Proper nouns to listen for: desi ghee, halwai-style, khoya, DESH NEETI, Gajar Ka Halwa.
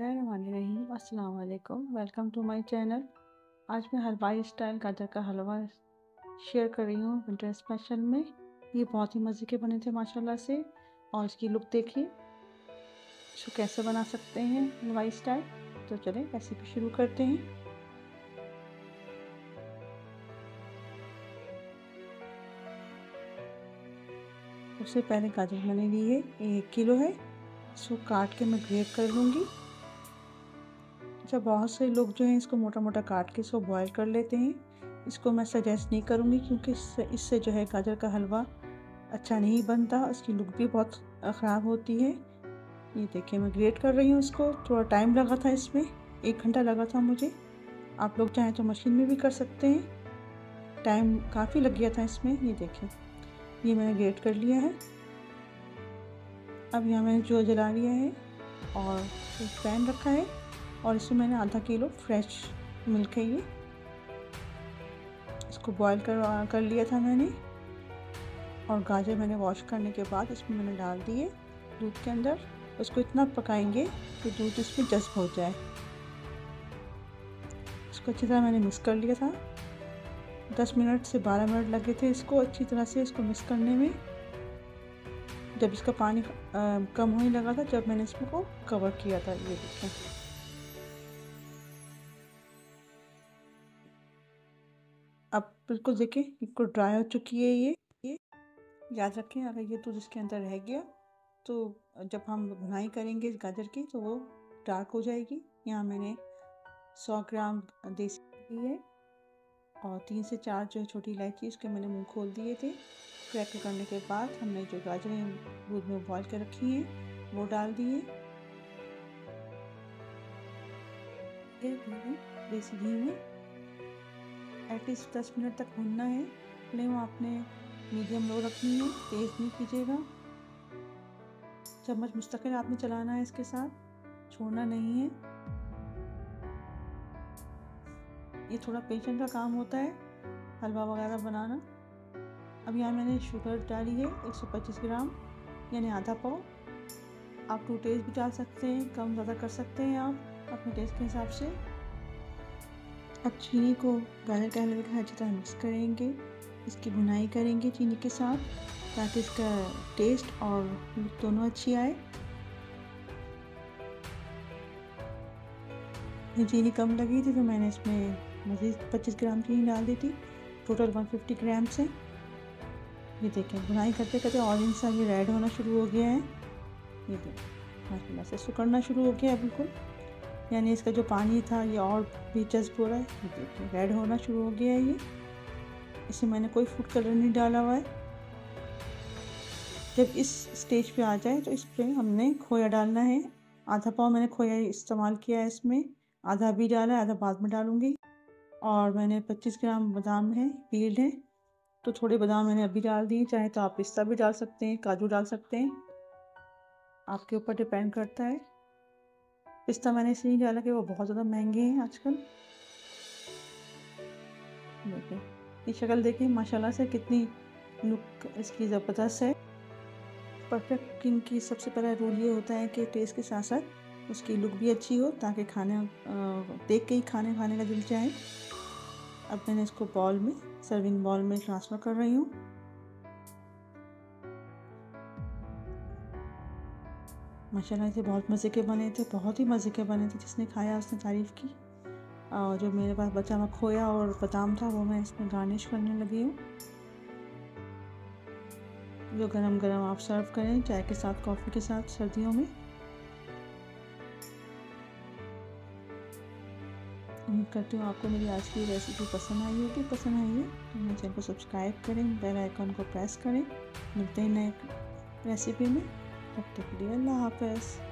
बिस्मिल्लाहिर्रहमानिर्रहीम। अस्सलाम वालेकुम, वेलकम टू माय चैनल। आज मैं हलवाई स्टाइल गाजर का हलवा शेयर कर रही हूँ विंटर स्पेशल में। ये बहुत ही मज़े के बने थे माशाल्लाह से, और इसकी लुक देखिए इसको कैसे बना सकते हैं हलवाई स्टाइल। तो चलें रेसिपी शुरू करते हैं। उससे पहले गाजर मैंने ली है 1 किलो है, इसको काट के मैं ग्रेट कर लूँगी। अच्छा, बहुत से लोग जो हैं इसको मोटा मोटा काट के इसको बॉयल कर लेते हैं। इसको मैं सजेस्ट नहीं करूँगी क्योंकि इससे जो है गाजर का हलवा अच्छा नहीं बनता, इसकी लुक भी बहुत ख़राब होती है। ये देखिए मैं ग्रेट कर रही हूँ इसको। थोड़ा टाइम लगा था इसमें, 1 घंटा लगा था मुझे। आप लोग चाहें तो मशीन में भी कर सकते हैं, टाइम काफ़ी लग गया था इसमें। ये देखिए ये मैंने ग्रेट कर लिया है। अब यहाँ मैंने चूल्हा जला लिया है और एक पैन रखा है, और इसमें मैंने 0.5 किलो फ्रेश मिल्क है, ये इसको बॉयल कर लिया था मैंने। और गाजर मैंने वॉश करने के बाद इसमें मैंने डाल दिए दूध के अंदर। उसको इतना पकाएंगे कि दूध इसमें जज्ब हो जाए। इसको अच्छी तरह मैंने मिक्स कर लिया था। 10 मिनट से 12 मिनट लगे थे इसको अच्छी तरह से इसको मिक्स करने में। जब इसका पानी कम होने लगा था जब मैंने इसको कवर किया था। ये देखिए अब बिल्कुल देखिए बिल्कुल ड्राई हो चुकी है ये। याद रखें अगर ये दूध इसके अंदर रह गया तो जब हम भुनाई करेंगे इस गाजर की तो वो डार्क हो जाएगी। यहाँ मैंने 100 ग्राम देसी घी है और 3 से 4 जो छोटी इलायची, उसके मैंने मुंह खोल दिए थे। क्रैक करने के बाद हमने जो गाजरें दूध में बॉईल कर रखी हैं वो डाल दिए देसी घी में। एटलीस्ट 10 मिनट तक भूनना है। फ्लेम आपने मीडियम लो रखनी है, तेज़ नहीं कीजिएगा। चम्मच मुस्तकिल आपने चलाना है, इसके साथ छोड़ना नहीं है। ये थोड़ा पेशेंट का काम होता है हलवा वगैरह बनाना। अब यहाँ मैंने शुगर डाली है 125 ग्राम यानी आधा पाव। आप 2 टेस्ट भी डाल सकते हैं, कम ज़्यादा कर सकते हैं आप अपने टेस्ट के हिसाब से। अब चीनी को गाजर के हलवे के अच्छी तरह मिक्स करेंगे, इसकी भुनाई करेंगे चीनी के साथ ताकि इसका टेस्ट और दोनों अच्छी आए। चीनी कम लगी थी तो मैंने इसमें मज़ीद 25 ग्राम चीनी डाल दी थी, टोटल 150 ग्राम से। ये देखें बुनाई करते करते ऑरेंज सा ये रेड होना शुरू हो गया है। ये देखें माशाल्लाह से सुकड़ना शुरू हो गया है बिल्कुल, यानी इसका जो पानी था ये और भी जज्ब हो रहा है। ये देखें रेड होना शुरू हो गया है ये। इसे मैंने कोई फूड कलर नहीं डाला हुआ है। जब इस स्टेज पर आ जाए तो इस पर हमने खोया डालना है। आधा पाव मैंने खोया इस्तेमाल किया है, इसमें आधा भी डाला है, आधा बाद में डालूँगी। और मैंने 25 ग्राम बादाम है पील्ड है, तो थोड़े बादाम मैंने अभी डाल दिए। चाहे तो आप पिस्ता भी डाल सकते हैं, काजू डाल सकते हैं, आपके ऊपर डिपेंड करता है। पिस्ता मैंने इसलिए नहीं डाला कि वो बहुत ज़्यादा महंगे हैं आजकल। देखिए ये शक्ल देखिए माशाल्लाह से कितनी लुक इसकी ज़बरदस्त है। परफेक्ट कुकिंग की सबसे पहला रूल ये होता है कि टेस्ट के साथ साथ उसकी लुक भी अच्छी हो, ताकि खाना देख के ही खाने का दिल चाहे। अब मैंने इसको बॉल में सर्विंग बॉल में ट्रांसफ़र कर रही हूँ। माशाल्लाह से बहुत मज़े के बने थे, बहुत ही मज़े के बने थे। जिसने खाया उसने तारीफ़ की। और जो मेरे पास बचा हुआ खोया और बादाम था वो मैं इसमें गार्निश करने लगी हूँ। जो गरम गरम आप सर्व करें चाय के साथ, कॉफ़ी के साथ, सर्दियों में। उम्मीद करती हूँ आपको मेरी आज की रेसिपी पसंद आई होगी। पसंद आई है तो मेरे चैनल को सब्सक्राइब करें, बेल आइकॉन को प्रेस करें। मिलते हैं नए रेसिपी में, तब तक के लिए अल्लाह हाफ़िज़।